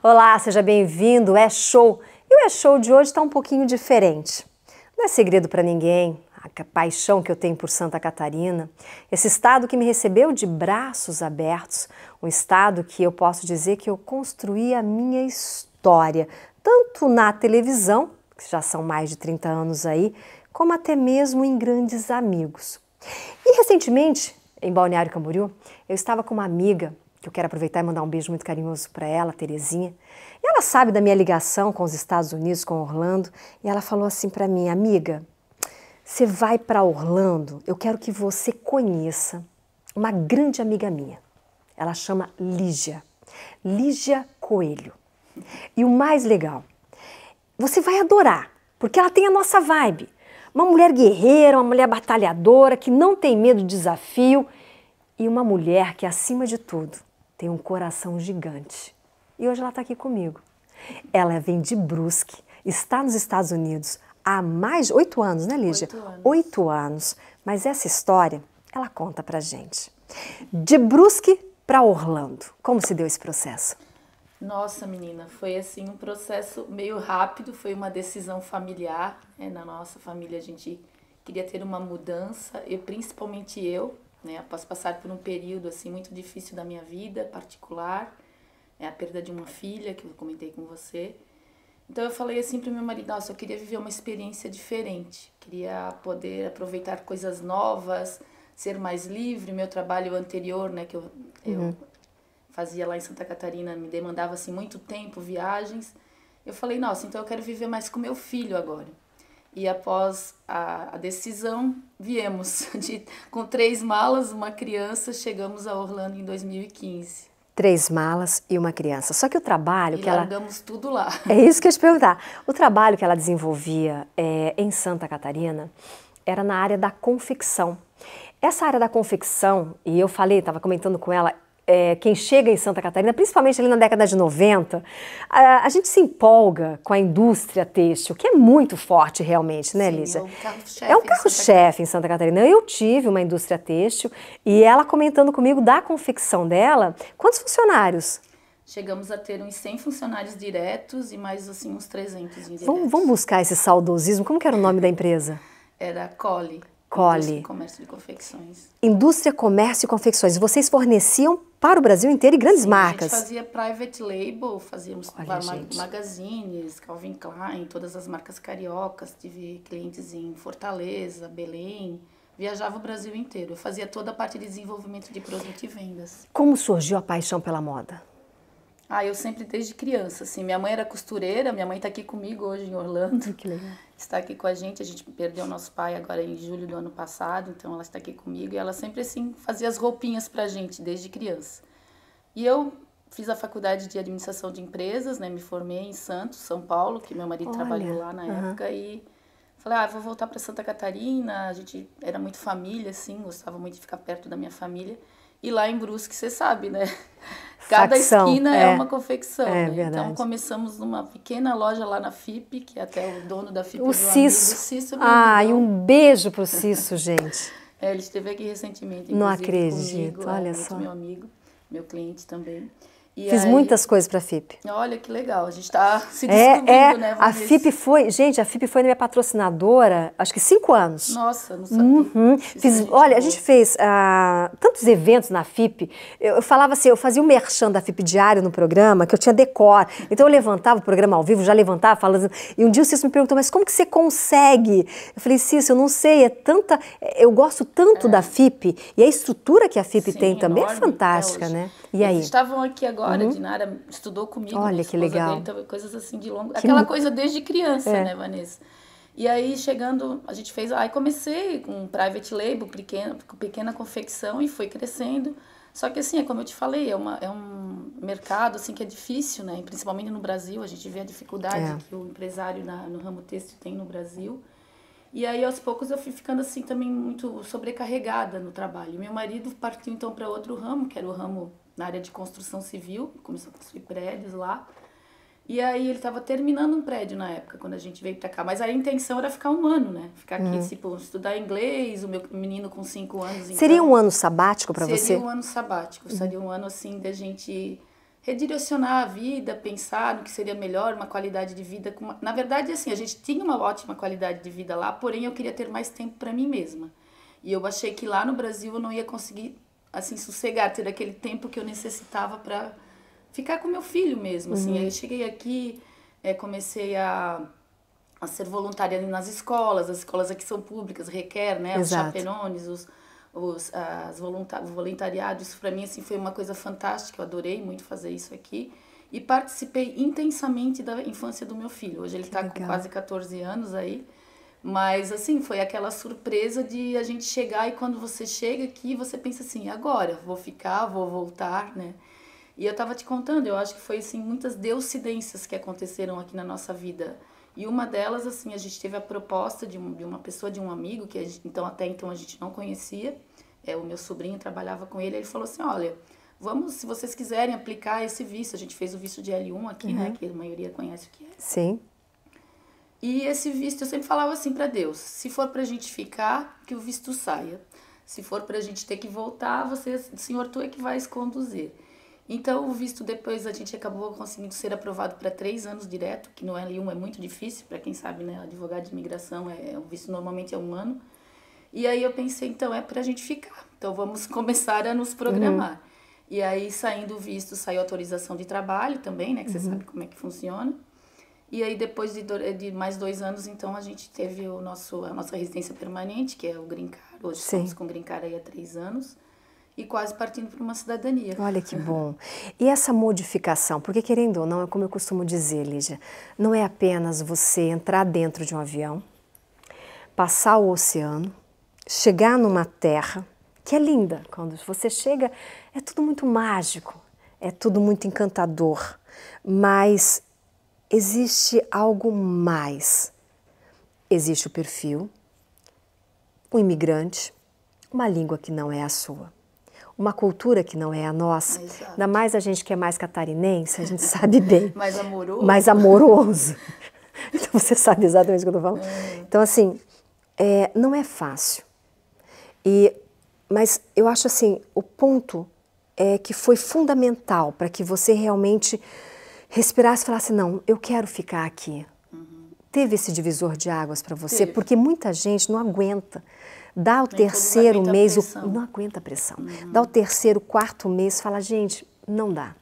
Olá, seja bem-vindo, é show! E o é show de hoje está um pouquinho diferente. Não é segredo para ninguém a paixão que eu tenho por Santa Catarina, esse estado que me recebeu de braços abertos, um estado que eu posso dizer que eu construí a minha história, tanto na televisão, que já são mais de 30 anos aí, como até mesmo em grandes amigos. E recentemente, em Balneário Camboriú, eu estava com uma amiga, que eu quero aproveitar e mandar um beijo muito carinhoso para ela, Terezinha. E ela sabe da minha ligação com os Estados Unidos, com Orlando, e ela falou assim para mim: amiga, você vai para Orlando, eu quero que você conheça uma grande amiga minha. Ela chama Lígia, Lígia Coelho. E o mais legal, você vai adorar, porque ela tem a nossa vibe. Uma mulher guerreira, uma mulher batalhadora, que não tem medo de desafio, e uma mulher que, acima de tudo, tem um coração gigante. E hoje ela está aqui comigo. Ela vem de Brusque, está nos Estados Unidos há mais de 8 anos, né, Lígia? 8 anos. 8 anos. Mas essa história, ela conta pra gente. De Brusque para Orlando, como se deu esse processo? Nossa, menina, foi assim um processo meio rápido, foi uma decisão familiar. Na nossa família a gente queria ter uma mudança, e principalmente eu, né, após passar por um período assim muito difícil da minha vida particular, a perda de uma filha, que eu comentei com você. Então eu falei assim para o meu marido: nossa, eu queria viver uma experiência diferente, queria poder aproveitar coisas novas, ser mais livre. Meu trabalho anterior, né, que eu fazia lá em Santa Catarina, me demandava assim muito tempo, viagens. Eu falei: nossa, então eu quero viver mais com meu filho agora. E após a decisão, viemos com 3 malas, uma criança, chegamos a Orlando em 2015. 3 malas e uma criança. Só que o trabalho que ela... largamos tudo lá. É isso que eu ia te perguntar. O trabalho que ela desenvolvia em Santa Catarina era na área da confecção. Essa área da confecção, e eu falei, estava comentando com ela, quem chega em Santa Catarina, principalmente ali na década de 90, a gente se empolga com a indústria têxtil, que é muito forte realmente, né, Lígia? É um carro-chefe em Santa Catarina. Eu tive uma indústria têxtil, e ela comentando comigo da confecção dela. Quantos funcionários? Chegamos a ter uns 100 funcionários diretos e mais assim uns 300 indiretos. Vamos buscar esse saudosismo. Como que era o nome da empresa? Era Colle. Colle. Comércio e confecções. Indústria, comércio e confecções. Vocês forneciam para o Brasil inteiro e grandes marcas. A gente fazia private label, fazíamos magazines, Calvin Klein, todas as marcas cariocas. Tive clientes em Fortaleza, Belém. Viajava o Brasil inteiro. Eu fazia toda a parte de desenvolvimento de produto e vendas. Como surgiu a paixão pela moda? Ah, eu sempre desde criança, assim, minha mãe era costureira, minha mãe está aqui comigo hoje em Orlando, que legal. Está aqui com a gente perdeu nosso pai agora em julho do ano passado, então ela está aqui comigo, e ela sempre assim fazia as roupinhas pra gente desde criança. E eu fiz a faculdade de administração de empresas, né, me formei em Santos, São Paulo, que meu marido trabalhou lá na época, e falei: ah, vou voltar para Santa Catarina. A gente era muito família, assim, gostava muito de ficar perto da minha família. E lá em Brusque, você sabe, né? Cada esquina é uma confecção. É, né? Então começamos numa pequena loja lá na Fipe, que é até o dono da Fipe, o Cício. Cício. Ah, e um beijo pro Cício, gente. Ele esteve aqui recentemente. Não acredito, comigo, olha só. Meu amigo, meu cliente também. E fiz muitas coisas para a Fipe. Olha que legal, a gente está se descobrindo, né? Vamos a Fipe foi minha patrocinadora, acho que 5 anos. Nossa, não sabia. Olha, a gente fez tantos eventos na Fipe. Eu falava assim, eu fazia o merchan da Fipe diário no programa, que eu tinha decor. Então eu levantava o programa ao vivo, já levantava, falando. E um dia o Cício me perguntou: mas como que você consegue? Eu falei: Cício, eu não sei, eu gosto tanto da Fipe, e a estrutura que a Fipe tem também é fantástica, né? E aí? Eles estavam aqui agora. A Dinara estudou comigo. Olha que legal. Dele, então, coisas assim de longo. Aquela coisa desde criança, né, Vanessa? E aí, chegando, a gente fez... Aí comecei com um private label, pequena confecção, e foi crescendo. Só que assim, é como eu te falei, é um mercado assim que é difícil, né? Principalmente no Brasil, a gente vê a dificuldade que o empresário no ramo têxtil tem no Brasil. E aí, aos poucos, eu fui ficando assim também muito sobrecarregada no trabalho. Meu marido partiu então para outro ramo, que era o ramo... na área de construção civil, começou a construir prédios lá. E aí ele estava terminando um prédio na época, quando a gente veio para cá. Mas a intenção era ficar um ano, né? Ficar aqui, tipo, estudar inglês, o meu menino com 5 anos. Seria um ano sabático para você? Seria um ano sabático. Seria um ano, assim, da gente redirecionar a vida, pensar no que seria melhor, uma qualidade de vida. Na verdade, assim, a gente tinha uma ótima qualidade de vida lá, porém eu queria ter mais tempo para mim mesma. E eu achei que lá no Brasil eu não ia conseguir, assim, sossegar, ter aquele tempo que eu necessitava para ficar com meu filho mesmo, assim. Uhum. Aí eu cheguei aqui, comecei a ser voluntária nas escolas. As escolas aqui são públicas, requer, né? Exato. Os chaperones, o voluntariado. Isso para mim, assim, foi uma coisa fantástica. Eu adorei muito fazer isso aqui. E participei intensamente da infância do meu filho. Hoje ele está com quase 14 anos aí. Mas, assim, foi aquela surpresa de a gente chegar, e quando você chega aqui, você pensa assim, agora, vou ficar, vou voltar, né? E eu tava te contando, eu acho que foi, assim, muitas deuscidências que aconteceram aqui na nossa vida. E uma delas, assim, a gente teve a proposta de uma pessoa, de um amigo, que a gente, até então a gente não conhecia, o meu sobrinho trabalhava com ele, ele falou assim, olha, vamos, se vocês quiserem aplicar esse visto, a gente fez o visto de L1 aqui, uhum, né, que a maioria conhece o que é. Sim. E esse visto, eu sempre falava assim para Deus, se for pra gente ficar, que o visto saia. Se for pra gente ter que voltar, você, Senhor, tu é que vais conduzir. Então, o visto depois a gente acabou conseguindo ser aprovado para 3 anos direto, que no L1 é muito difícil, para quem sabe, né, advogado de imigração, o visto normalmente é 1 ano. E aí eu pensei, então, é pra gente ficar. Então, vamos começar a nos programar. Uhum. E aí, saindo o visto, saiu a autorização de trabalho também, né, que você sabe como é que funciona. E aí, depois de mais 2 anos, então, a gente teve a nossa residência permanente, que é o Green Card. Hoje estamos com o Green Card aí há 3 anos. E quase partindo para uma cidadania. Olha que bom. E essa modificação, porque querendo ou não, é como eu costumo dizer, Lígia, não é apenas você entrar dentro de um avião, passar o oceano, chegar numa terra, que é linda. Quando você chega, é tudo muito mágico, é tudo muito encantador, mas existe algo mais. Existe o perfil, um imigrante, uma língua que não é a sua, uma cultura que não é a nossa. Exato. Ainda mais a gente que é mais catarinense, a gente sabe bem. Mais amoroso. Mais amoroso. Então você sabe exatamente o que eu tô falando. Então assim, não é fácil. Mas eu acho assim, o ponto é que foi fundamental para que você realmente respirasse e falasse, não, eu quero ficar aqui. Uhum. Teve esse divisor de águas para você? Teve. Porque muita gente não aguenta. Dá o terceiro mês, não aguenta a pressão. Uhum. Dá o terceiro, quarto mês, fala, gente, não dá.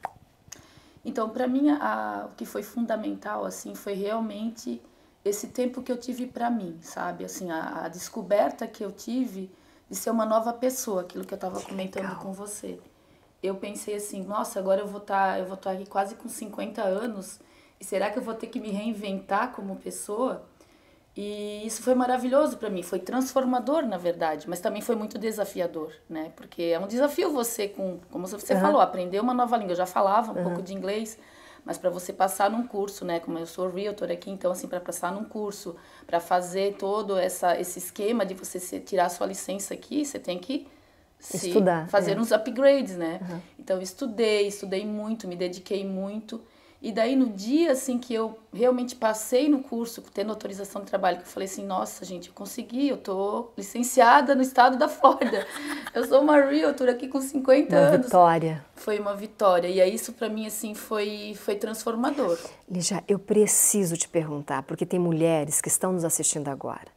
Então, para mim, o que foi fundamental, assim, foi realmente esse tempo que eu tive para mim, sabe? Assim, a descoberta que eu tive de ser uma nova pessoa, aquilo que eu estava comentando com você. Eu pensei assim, nossa, agora eu vou estar aqui quase com 50 anos, e será que eu vou ter que me reinventar como pessoa? E isso foi maravilhoso para mim, foi transformador, na verdade, mas também foi muito desafiador, né? Porque é um desafio você, como você falou, aprender uma nova língua. Eu já falava um pouco de inglês, mas para você passar num curso, né? Como eu sou realtor aqui, então, assim, para passar num curso, para fazer todo esse esquema de você tirar a sua licença aqui, você tem que estudar, fazer uns upgrades, né? Uhum. Então, eu estudei muito, me dediquei muito. E daí, no dia, assim, que eu realmente passei no curso, tendo autorização de trabalho, que eu falei assim, nossa, gente, eu consegui, eu tô licenciada no estado da Flórida. Eu sou uma realtor aqui com 50 anos. Uma vitória. Foi uma vitória. E aí, isso pra mim, assim, foi transformador. Lígia, eu preciso te perguntar, porque tem mulheres que estão nos assistindo agora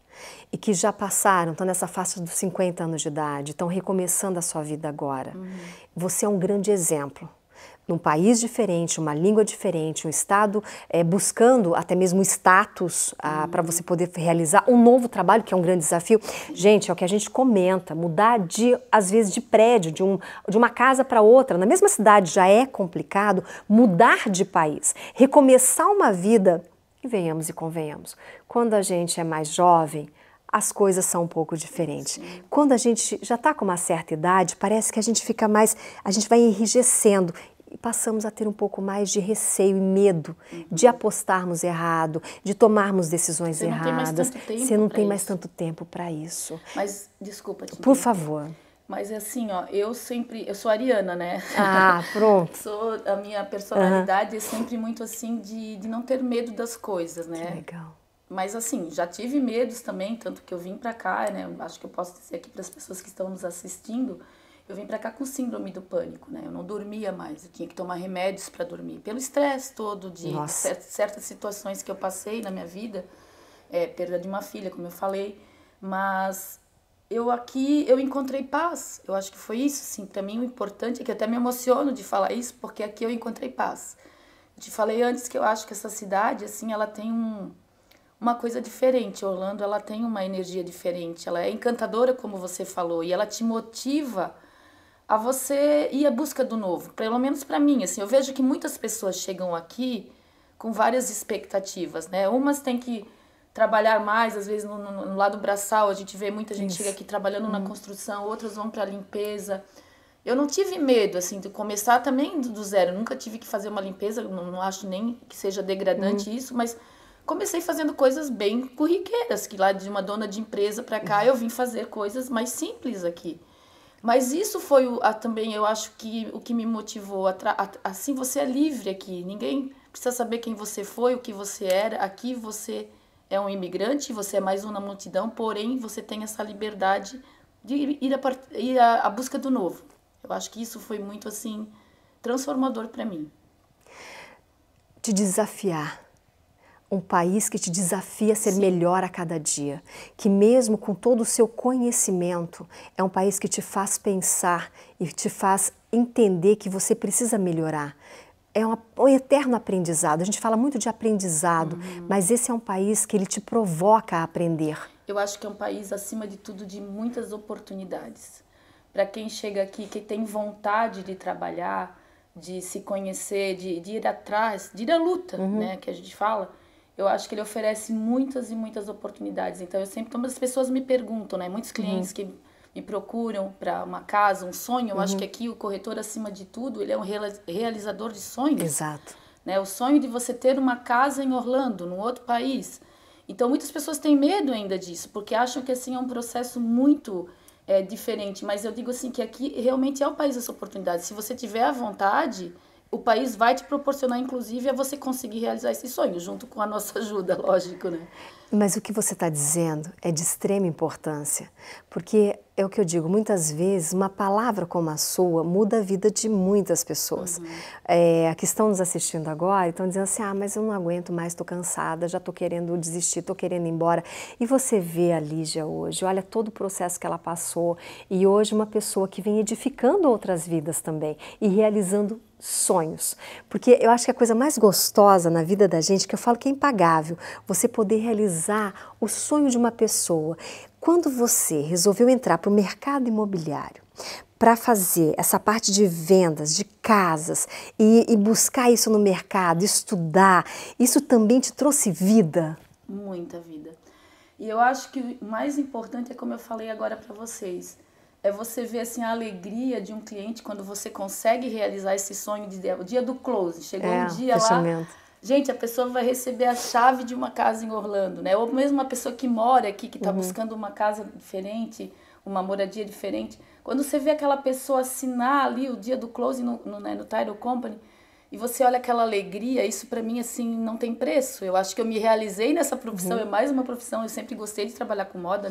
e que já passaram, estão nessa faixa dos 50 anos de idade, estão recomeçando a sua vida agora. Você é um grande exemplo. Num país diferente, uma língua diferente, um estado buscando até mesmo status para você poder realizar um novo trabalho, que é um grande desafio. Gente, é o que a gente comenta, mudar às vezes de prédio, de uma casa para outra, na mesma cidade já é complicado, mudar de país, recomeçar uma vida, e venhamos e convenhamos, quando a gente é mais jovem, as coisas são um pouco diferentes. Sim. Quando a gente já está com uma certa idade, parece que a gente fica mais, a gente vai enrijecendo e passamos a ter um pouco mais de receio e medo de apostarmos errado, de tomarmos decisões erradas. Você não tem mais tanto tempo para isso. Mas, desculpa, por favor. Mas assim, ó, eu sou ariana, né? Ah, pronto. A minha personalidade é sempre muito assim de não ter medo das coisas, né? Que legal. Mas assim, já tive medos também, tanto que eu vim pra cá, né? Acho que eu posso dizer aqui para as pessoas que estão nos assistindo, Eu vim pra cá com síndrome do pânico, né? Eu não dormia mais, eu tinha que tomar remédios para dormir. Pelo estresse todo de certas situações que eu passei na minha vida, perda de uma filha, como eu falei, mas eu aqui, eu encontrei paz. Eu acho que foi isso, sim. Pra mim o importante é que eu até me emociono de falar isso, porque aqui eu encontrei paz. Eu te falei antes que eu acho que essa cidade, assim, ela tem uma coisa diferente. Orlando, ela tem uma energia diferente, ela é encantadora, como você falou, e ela te motiva a você ir à busca do novo, pelo menos para mim, assim. Eu vejo que muitas pessoas chegam aqui com várias expectativas, né? Umas têm que trabalhar mais, às vezes no lado braçal, a gente vê muita gente chega aqui trabalhando na construção, outras vão para limpeza. Eu não tive medo, assim, de começar também do zero, nunca tive que fazer uma limpeza, não acho nem que seja degradante isso, mas comecei fazendo coisas bem corriqueiras, que lá de uma dona de empresa para cá eu vim fazer coisas mais simples aqui. Mas isso foi também, eu acho que o que me motivou. Assim, você é livre aqui, ninguém precisa saber quem você foi, o que você era. Aqui você é um imigrante, você é mais um na multidão, porém você tem essa liberdade de ir à busca do novo. Eu acho que isso foi muito, assim, transformador para mim. Te desafiar. Um país que te desafia a ser melhor a cada dia, que mesmo com todo o seu conhecimento, é um país que te faz pensar e te faz entender que você precisa melhorar. É um eterno aprendizado. A gente fala muito de aprendizado, mas esse é um país que ele te provoca a aprender. Eu acho que é um país, acima de tudo, de muitas oportunidades. Para quem chega aqui, que tem vontade de trabalhar, de se conhecer, de ir atrás, de ir à luta, né, que a gente fala. Eu acho que ele oferece muitas e muitas oportunidades. Então, eu sempre... Todas as pessoas me perguntam, né? Muitos clientes que me procuram para uma casa, um sonho. Eu acho que aqui o corretor, acima de tudo, ele é um realizador de sonhos. Exato. Né? O sonho de você ter uma casa em Orlando, num outro país. Então, muitas pessoas têm medo ainda disso, porque acham que, assim, é um processo muito diferente. Mas eu digo, assim, que aqui realmente é o país das oportunidades. Se você tiver a vontade... O país vai te proporcionar, inclusive, a você conseguir realizar esse sonho, junto com a nossa ajuda, lógico, né? Mas o que você está dizendo é de extrema importância, porque é o que eu digo, muitas vezes uma palavra como a sua muda a vida de muitas pessoas. Que estão nos assistindo agora e estão dizendo assim, ah, mas eu não aguento mais, estou cansada, já estou querendo desistir, estou querendo ir embora. E você vê a Lígia hoje, olha todo o processo que ela passou, e hoje uma pessoa que vem edificando outras vidas também e realizando sonhos. Porque eu acho que a coisa mais gostosa na vida da gente, que eu falo que é impagável, você poder realizar o sonho de uma pessoa. Quando você resolveu entrar para o mercado imobiliário, para fazer essa parte de vendas, de casas, e buscar isso no mercado, estudar, isso também te trouxe vida? Muita vida. E eu acho que o mais importante é, como eu falei agora para vocês, é você ver, assim, a alegria de um cliente quando você consegue realizar esse sonho de o dia do close. Chegou um dia lá, gente, a pessoa vai receber a chave de uma casa em Orlando, né? Ou mesmo uma pessoa que mora aqui, que está buscando uma casa diferente, uma moradia diferente. Quando você vê aquela pessoa assinar ali o dia do close no title company, e você olha aquela alegria, isso para mim, assim, não tem preço. Eu acho que eu me realizei nessa profissão, é mais uma profissão, eu sempre gostei de trabalhar com moda,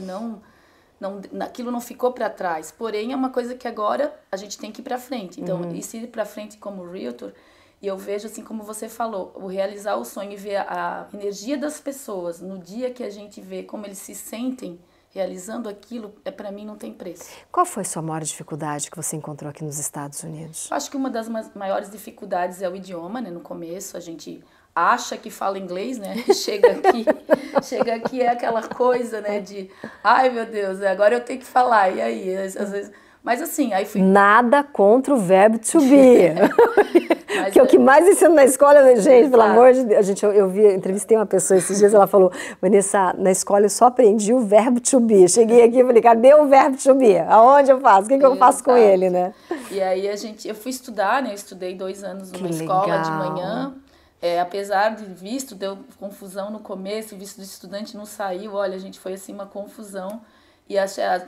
aquilo não ficou para trás, porém é uma coisa que agora a gente tem que ir para frente. Então, isso ir para frente como realtor, e eu vejo, assim, como você falou, o realizar o sonho e ver a energia das pessoas no dia que a gente vê como eles se sentem realizando aquilo, para mim não tem preço. Qual foi a sua maior dificuldade que você encontrou aqui nos Estados Unidos? Eu acho que uma das maiores dificuldades é o idioma, né? No começo a gente acha que fala inglês, né? Chega aqui é aquela coisa, né? De, ai meu Deus, agora eu tenho que falar, e aí? Às vezes... Mas assim, aí fui... Nada contra o verbo to be. Que é o que mais ensino na escola, gente, pelo amor de Deus. Gente, eu entrevistei uma pessoa esses dias, ela falou, Vanessa, na escola eu só aprendi o verbo to be. Cheguei aqui e falei, cadê o verbo to be? Aonde eu faço? O que eu faço com ele, né? E aí eu fui estudar, né? Eu estudei 2 anos numa escola de manhã. Apesar de visto, deu confusão no começo, o visto do estudante não saiu, olha, gente, foi assim uma confusão. E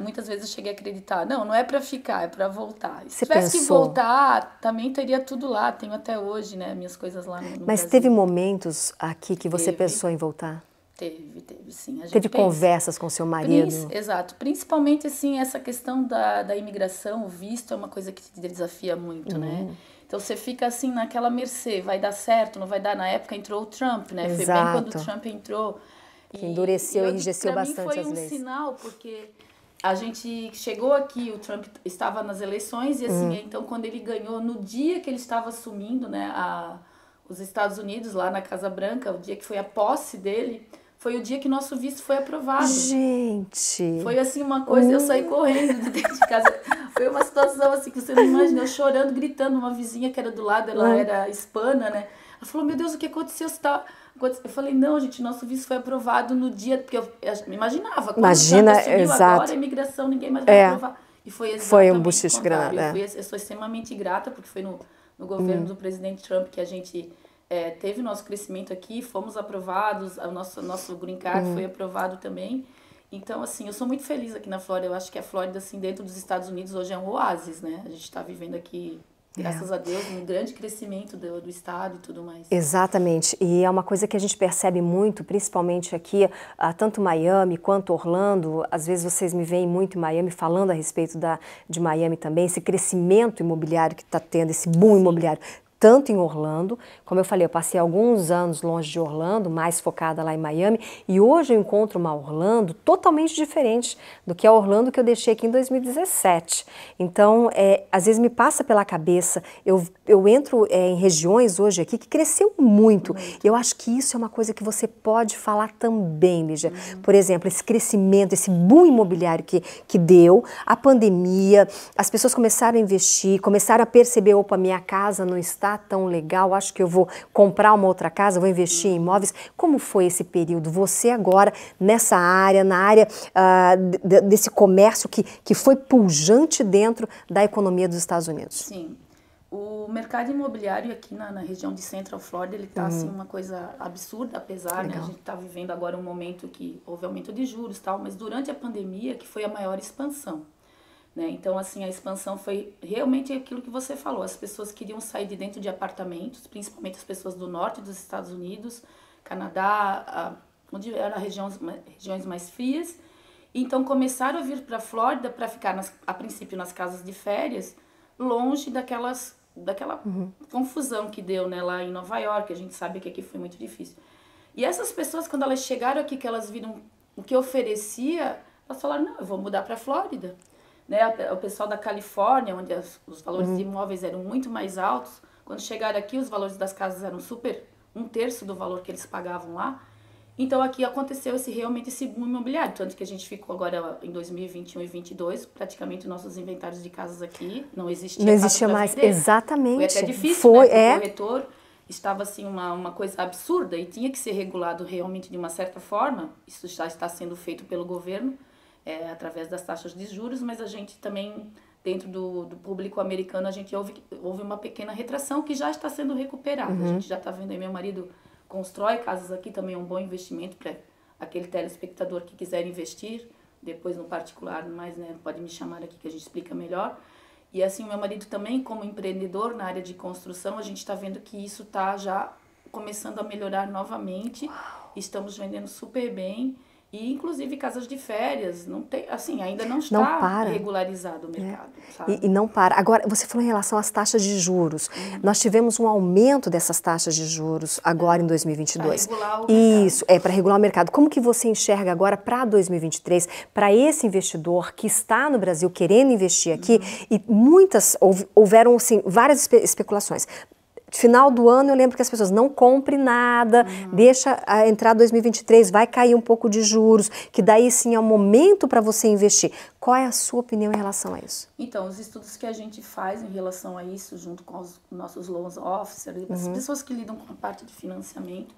muitas vezes eu cheguei a acreditar, não é para ficar, é para voltar. Se tivesse que voltar, também teria tudo lá, tenho até hoje, né, minhas coisas lá no Brasil. Mas teve momentos aqui que você pensou em voltar? Teve sim. A gente teve conversas com seu marido? Exato. Principalmente, assim, essa questão da imigração, o visto é uma coisa que te desafia muito, né? Então, você fica, assim, naquela mercê, vai dar certo, não vai dar? Na época entrou o Trump, né? Exato. Foi bem quando o Trump entrou. Que endureceu e enrijeceu bastante às vezes. Para mim foi um sinal, porque a gente chegou aqui, o Trump estava nas eleições, e assim, então, quando ele ganhou, no dia que ele estava assumindo, né, os Estados Unidos, lá na Casa Branca, o dia que foi a posse dele... Foi o dia que nosso visto foi aprovado. Gente! Foi assim uma coisa, eu saí correndo de dentro de casa. Foi uma situação assim que você não imagina, eu chorando, gritando. Uma vizinha que era do lado, ela era hispana, né? Ela falou, meu Deus, o que aconteceu? Eu falei, não, gente, nosso visto foi aprovado no dia... Porque eu imaginava, quando assumiu, agora a imigração, ninguém mais vai aprovar. E foi exatamente um buchicho grande. Eu sou extremamente grata, porque foi no governo do presidente Trump que a gente... teve nosso crescimento aqui, fomos aprovados, o nosso Green Card foi aprovado também. Então, assim, eu sou muito feliz aqui na Flórida. Eu acho que a Flórida, assim, dentro dos Estados Unidos, hoje é um oásis, né? A gente está vivendo aqui, graças a Deus, um grande crescimento do Estado e tudo mais. Exatamente. E é uma coisa que a gente percebe muito, principalmente aqui, tanto Miami quanto Orlando. Às vezes vocês me veem muito em Miami falando a respeito de Miami também, esse crescimento imobiliário que está tendo, esse boom imobiliário. Tanto em Orlando, como eu falei, eu passei alguns anos longe de Orlando, mais focada lá em Miami, e hoje eu encontro uma Orlando totalmente diferente do que a Orlando que eu deixei aqui em 2017. Então, às vezes me passa pela cabeça, eu entro em regiões hoje aqui que cresceu muito, e eu acho que isso é uma coisa que você pode falar também, Lígia. Por exemplo, esse crescimento, esse boom imobiliário que deu, a pandemia, as pessoas começaram a investir, começaram a perceber, opa, minha casa não está tão legal, acho que eu vou comprar uma outra casa, vou investir em imóveis. Como foi esse período? Você agora nessa área, na área desse comércio que foi pujante dentro da economia dos Estados Unidos. Sim. O mercado imobiliário aqui na região de Central Florida, ele está assim, uma coisa absurda, apesar, né, a gente está vivendo agora um momento que houve aumento de juros e tal, mas durante a pandemia que foi a maior expansão. Né? Então, assim, a expansão foi realmente aquilo que você falou. As pessoas queriam sair de dentro de apartamentos, principalmente as pessoas do norte dos Estados Unidos, Canadá, onde eram regiões mais frias. Então, começaram a vir para a Flórida para ficar, a princípio, nas casas de férias, longe daquela confusão que deu, né, lá em Nova York. A gente sabe que aqui foi muito difícil. E essas pessoas, quando elas chegaram aqui, que elas viram o que oferecia, elas falaram, não, eu vou mudar para a Flórida. Né, o pessoal da Califórnia, onde os valores de imóveis eram muito mais altos, quando chegaram aqui, os valores das casas eram um terço do valor que eles pagavam lá. Então, aqui aconteceu realmente esse boom imobiliário, tanto que a gente ficou agora em 2021 e 2022, praticamente nossos inventários de casas aqui não existiam. Não existia mais, exatamente. Foi até difícil, né, o corretor estava assim, uma coisa absurda e tinha que ser regulado realmente de uma certa forma. Isso já está sendo feito pelo governo, através das taxas de juros, mas a gente também, dentro do público americano, a gente houve uma pequena retração que já está sendo recuperada. A gente já está vendo aí, meu marido constrói casas aqui, também é um bom investimento para aquele telespectador que quiser investir, depois no particular, mas, né, pode me chamar aqui que a gente explica melhor. E assim, meu marido também, como empreendedor na área de construção, a gente está vendo que isso está já começando a melhorar novamente. Uau. Estamos vendendo super bem. E, inclusive, casas de férias, não tem, assim, ainda não está regularizado o mercado. Sabe? E não para. Agora, você falou em relação às taxas de juros. Nós tivemos um aumento dessas taxas de juros agora em 2022. Para regular o mercado. Isso, para regular o mercado. Como que você enxerga agora para 2023, para esse investidor que está no Brasil querendo investir aqui? E houveram, assim, várias especulações. Final do ano, eu lembro que as pessoas não comprem nada, deixa entrar 2023, vai cair um pouco de juros, que daí sim é um momento para você investir. Qual é a sua opinião em relação a isso? Então, os estudos que a gente faz em relação a isso, junto com os nossos loans officers, as pessoas que lidam com a parte de financiamento,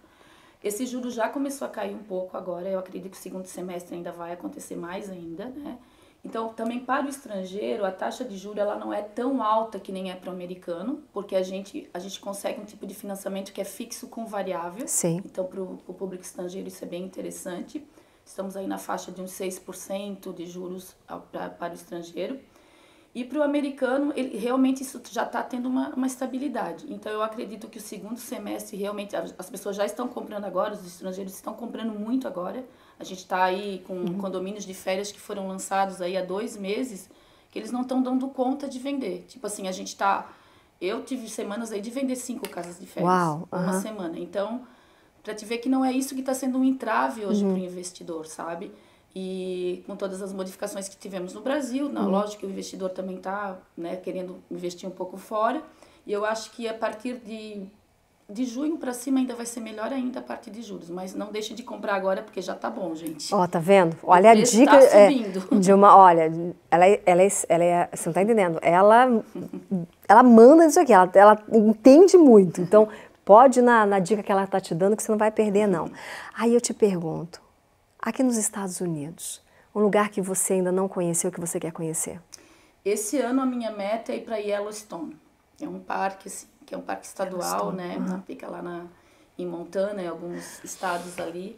esse juro já começou a cair um pouco agora, eu acredito que o segundo semestre ainda vai acontecer mais ainda, né? Então, também para o estrangeiro, a taxa de juros ela não é tão alta que nem é para o americano, porque a gente consegue um tipo de financiamento que é fixo com variável. Sim. Então, para o público estrangeiro isso é bem interessante. Estamos aí na faixa de uns 6% de juros para o estrangeiro. E para o americano, ele, realmente isso já está tendo uma estabilidade. Então, eu acredito que o segundo semestre, realmente, as pessoas já estão comprando agora, os estrangeiros estão comprando muito agora. A gente está aí com condomínios de férias que foram lançados aí há 2 meses, que eles não estão dando conta de vender. Tipo assim, a gente está... Eu tive semanas aí de vender 5 casas de férias. Uau, uma semana. Então, para te ver que não é isso que está sendo um entrave hoje para o investidor, sabe? E com todas as modificações que tivemos no Brasil, lógico que o investidor também está, né, querendo investir um pouco fora. E eu acho que a partir de junho para cima ainda vai ser melhor ainda a parte de juros. Mas não deixe de comprar agora, porque já tá bom, gente. Ó, tá vendo? Olha a dica, tá de uma... Olha, ela é, você não tá entendendo. Ela manda isso aqui, ela entende muito. Então, pode ir na dica que ela tá te dando, que você não vai perder, não. Aí eu te pergunto, aqui nos Estados Unidos, um lugar que você ainda não conheceu, que você quer conhecer? Esse ano a minha meta é ir para Yellowstone. É um parque, assim, que é um parque estadual, né? Fica lá em Montana, em alguns estados ali.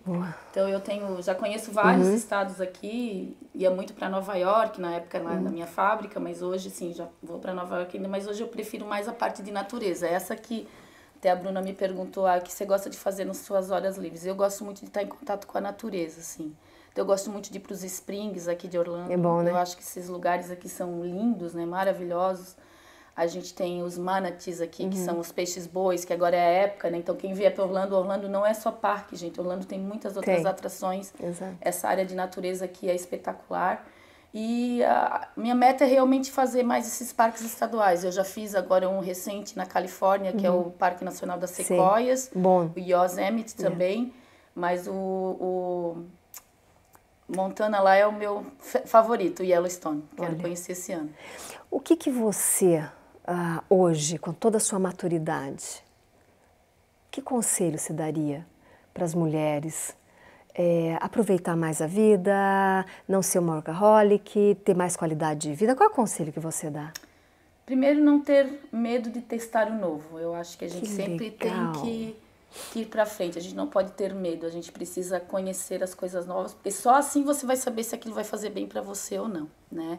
Então eu já conheço vários estados aqui, ia muito para Nova York, na época na minha fábrica, mas hoje, sim, já vou para Nova York ainda, mas hoje eu prefiro mais a parte de natureza, essa que... Até a Bruna me perguntou, o que você gosta de fazer nas suas horas livres? Eu gosto muito de estar em contato com a natureza, assim. Então, eu gosto muito de ir para os Springs aqui de Orlando. É bom, né? Eu acho que esses lugares aqui são lindos, né? Maravilhosos. A gente tem os manatees aqui, que são os peixes-bois, que agora é a época, né? Então, quem vier para Orlando, Orlando não é só parque, gente. Orlando tem muitas outras atrações. Exato. Essa área de natureza aqui é espetacular. E a minha meta é realmente fazer mais esses parques estaduais. Eu já fiz agora um recente na Califórnia, que é o Parque Nacional das Sequoias. Bom. O Yosemite também. Mas o Montana lá é o meu favorito, o Yellowstone. Quero conhecer esse ano. O que você, hoje, com toda a sua maturidade, que conselho você daria para as mulheres? Aproveitar mais a vida, não ser uma workaholic, ter mais qualidade de vida. Qual é o conselho que você dá? Primeiro, não ter medo de testar o novo. Eu acho que a gente sempre tem que ir para frente. A gente não pode ter medo. A gente precisa conhecer as coisas novas, porque só assim você vai saber se aquilo vai fazer bem para você ou não, né?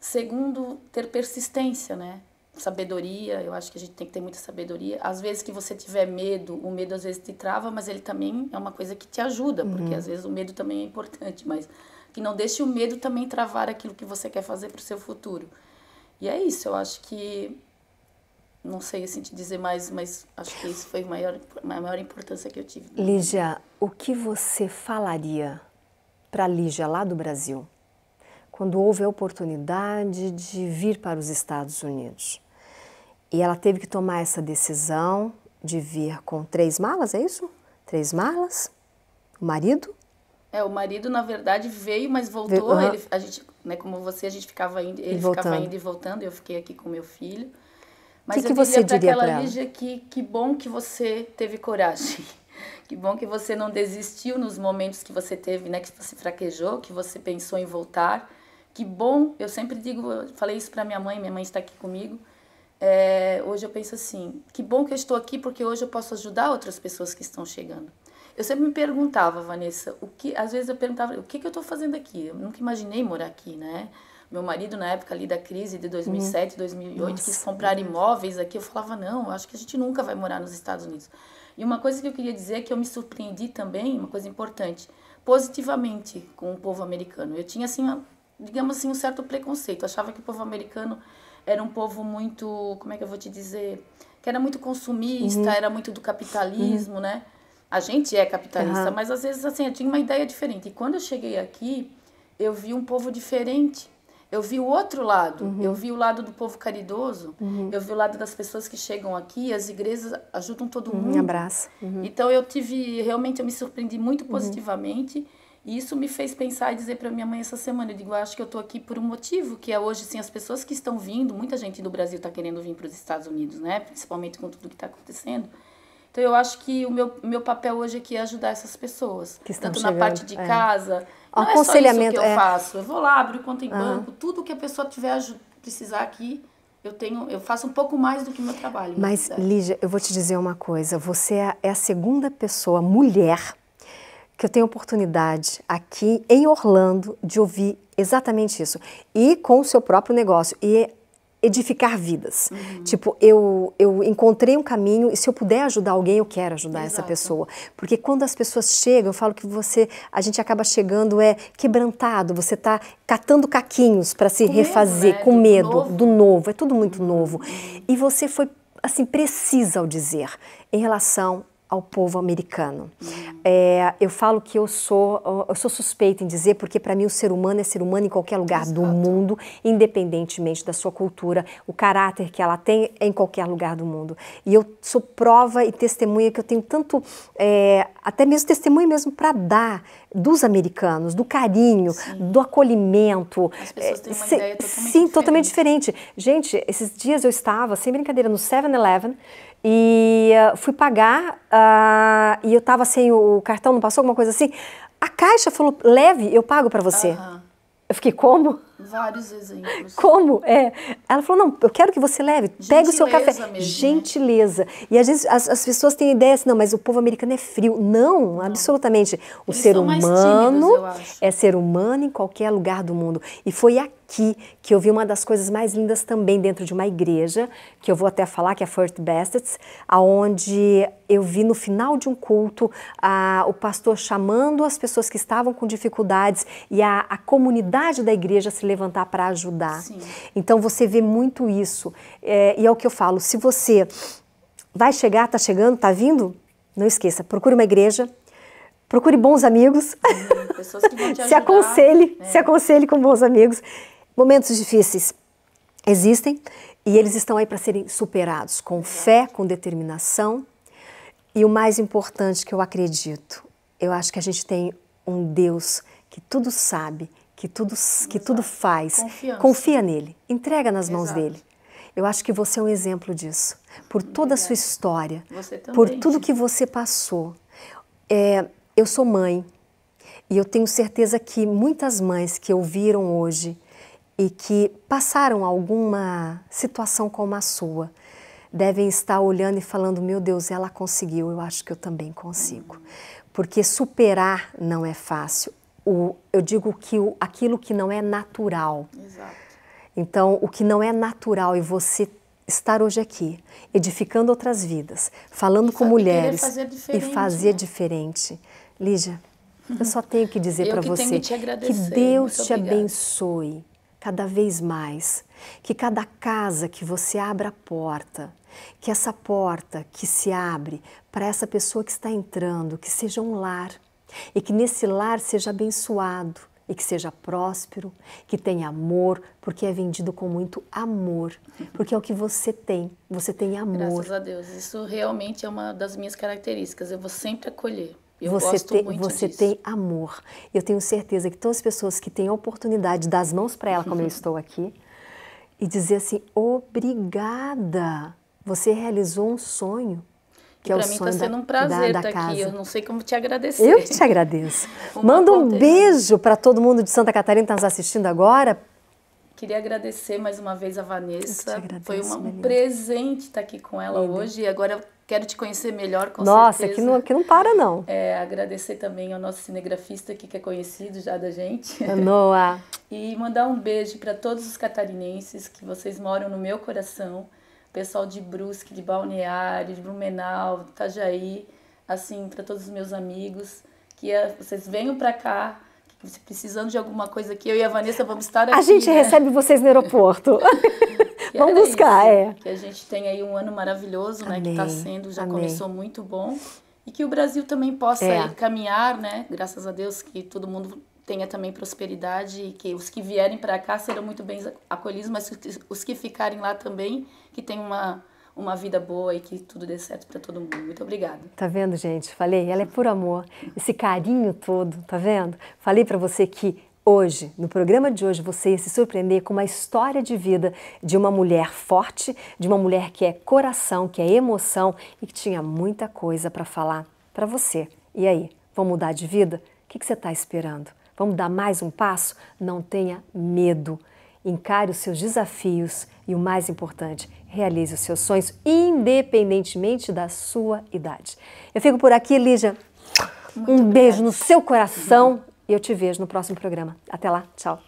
Segundo, ter persistência, né? Sabedoria. Eu acho que a gente tem que ter muita sabedoria. Às vezes que você tiver medo, o medo às vezes te trava, mas ele também é uma coisa que te ajuda, porque às vezes o medo também é importante, mas que não deixe o medo também travar aquilo que você quer fazer para o seu futuro. E é isso, eu acho que, não sei assim te dizer mais, mas acho que isso foi a maior importância que eu tive. Lígia, o que você falaria para Lígia lá do Brasil, quando houve a oportunidade de vir para os Estados Unidos? E ela teve que tomar essa decisão de vir com 3 malas, é isso? 3 malas? O marido? O marido, na verdade, veio, mas voltou. Ele, a gente, né, como você, a gente ficava indo, ele ficava indo e voltando, eu fiquei aqui com meu filho. Mas eu diria para ela, Lígia, que bom que você teve coragem. Que bom que você não desistiu nos momentos que você teve, né, que você fraquejou, que você pensou em voltar. Que bom, eu sempre digo, eu falei isso para minha mãe está aqui comigo. Hoje eu penso assim, que bom que eu estou aqui, porque hoje eu posso ajudar outras pessoas que estão chegando. Eu sempre me perguntava, Vanessa, às vezes eu perguntava, o que eu estou fazendo aqui? Eu nunca imaginei morar aqui, né? Meu marido, na época ali da crise de 2007, 2008, quis comprar imóveis aqui. Eu falava, não, acho que a gente nunca vai morar nos Estados Unidos. E uma coisa que eu queria dizer é que eu me surpreendi também, uma coisa importante, positivamente com o povo americano. Eu tinha, assim, digamos assim, um certo preconceito. Eu achava que o povo americano era um povo muito, como é que eu vou te dizer, que era muito consumista, era muito do capitalismo, né? A gente é capitalista, mas às vezes, assim, eu tinha uma ideia diferente. E quando eu cheguei aqui, eu vi um povo diferente. Eu vi o outro lado, eu vi o lado do povo caridoso, eu vi o lado das pessoas que chegam aqui, as igrejas ajudam todo mundo. Abraço. Então eu tive, realmente eu me surpreendi muito positivamente, e isso me fez pensar e dizer para minha mãe essa semana, eu digo, acho que eu tô aqui por um motivo, que é hoje, assim, as pessoas que estão vindo, muita gente do Brasil tá querendo vir para os Estados Unidos, né, principalmente com tudo que tá acontecendo. Então eu acho que o meu papel hoje aqui é ajudar essas pessoas, que estão tanto chegando, na parte de casa, não é só isso que eu faço, eu vou lá, abro conta em banco, tudo que a pessoa tiver precisar aqui, eu faço um pouco mais do que o meu trabalho. Mas Lígia, eu vou te dizer uma coisa, você é a segunda pessoa, mulher, que eu tenho oportunidade aqui em Orlando de ouvir Exatamente isso. E com o seu próprio negócio. E edificar vidas. Uhum. Tipo, eu encontrei um caminho e se eu puder ajudar alguém, eu quero ajudar essa pessoa. Porque quando as pessoas chegam, eu falo que a gente acaba chegando quebrantado, você está catando caquinhos para se refazer, com medo do novo, é tudo muito novo. E você foi, assim, precisa ao dizer, em relação ao povo americano. Eu falo que eu sou suspeita em dizer, porque para mim o ser humano é ser humano em qualquer lugar do mundo, independentemente da sua cultura, o caráter que ela tem é em qualquer lugar do mundo. E eu sou prova e testemunha que eu tenho tanto, até mesmo testemunho mesmo para dar dos americanos, do carinho, do acolhimento. As pessoas têm uma ideia totalmente diferente. Totalmente diferente. Gente, esses dias eu estava, sem brincadeira, no 7-Eleven, e fui pagar, e eu tava sem o cartão, não passou alguma coisa assim? A caixa falou, leve, eu pago pra você. Eu fiquei, como? Vários exemplos. Como? Ela falou, não, eu quero que você leve, pega o seu café. Mesmo, gentileza. Né? E às vezes as pessoas têm ideia assim, não, mas o povo americano é frio. Não, absolutamente. O ser humano é ser humano em qualquer lugar do mundo. E foi aqui que eu vi uma das coisas mais lindas também dentro de uma igreja, que eu vou até falar, que é a Fort Bassets, aonde eu vi no final de um culto o pastor chamando as pessoas que estavam com dificuldades e a comunidade da igreja se levantar para ajudar. Sim. Então você vê muito isso. E é o que eu falo, se você vai chegar, tá chegando, tá vindo, não esqueça, procure uma igreja, procure bons amigos, pessoas que vão te ajudar, se aconselhe com bons amigos. Momentos difíceis existem e eles estão aí para serem superados com fé, com determinação. E o mais importante que eu acredito, eu acho que a gente tem um Deus que tudo sabe, que tudo faz. Confia nele, entrega nas mãos dele. Eu acho que você é um exemplo disso. Por toda a sua história, por tudo que você passou. Eu sou mãe e eu tenho certeza que muitas mães que ouviram hoje e que passaram alguma situação como a sua, devem estar olhando e falando, meu Deus, ela conseguiu, eu acho que eu também consigo. Porque superar não é fácil. Eu digo que aquilo que não é natural. Exato. Então, o que não é natural e você estar hoje aqui, edificando outras vidas, falando com mulheres e fazer diferente. Lígia, eu só tenho que dizer para você que Deus te abençoe cada vez mais, que cada casa que você abra a porta, que essa porta que se abre para essa pessoa que está entrando, que seja um lar, e que nesse lar seja abençoado, e que seja próspero, que tenha amor, porque é vendido com muito amor, porque é o que você tem amor. Graças a Deus, isso realmente é uma das minhas características, eu vou sempre acolher. Você tem amor. Eu tenho certeza que todas as pessoas que têm a oportunidade de dar as mãos para ela, como eu estou aqui, e dizer assim, obrigada, você realizou um sonho. Para mim está sendo um prazer estar aqui, eu não sei como te agradecer. Eu que te agradeço. Manda um beijo para todo mundo de Santa Catarina que está nos assistindo agora. Queria agradecer mais uma vez a Vanessa, foi um presente estar aqui com ela hoje e agora quero te conhecer melhor, com certeza. Nossa, que não para, não. Agradecer também ao nosso cinegrafista aqui, que é conhecido já da gente. Noah. E mandar um beijo para todos os catarinenses, que vocês moram no meu coração. Pessoal de Brusque, de Balneário, de Blumenau, de Itajaí, assim, para todos os meus amigos, que vocês venham para cá, que precisando de alguma coisa aqui, eu e a Vanessa vamos estar aqui. A gente recebe vocês no aeroporto. Vamos buscar, Que a gente tem aí um ano maravilhoso, né? Amém. Que está sendo, já começou muito bom. E que o Brasil também possa caminhar, né? Graças a Deus, que todo mundo tenha também prosperidade e que os que vierem para cá serão muito bem acolhidos, mas os que ficarem lá também, que tenham uma vida boa e que tudo dê certo para todo mundo. Muito obrigada. Tá vendo, gente? Falei, ela é por amor. Esse carinho todo, tá vendo? Falei para você que hoje, no programa de hoje, você ia se surpreender com uma história de vida de uma mulher forte, de uma mulher que é coração, que é emoção e que tinha muita coisa para falar para você. E aí, vamos mudar de vida? O que você está esperando? Vamos dar mais um passo? Não tenha medo. Encare os seus desafios e, o mais importante, realize os seus sonhos independentemente da sua idade. Eu fico por aqui, Lígia. Muito obrigada. Beijo no seu coração. E eu te vejo no próximo programa. Até lá, tchau.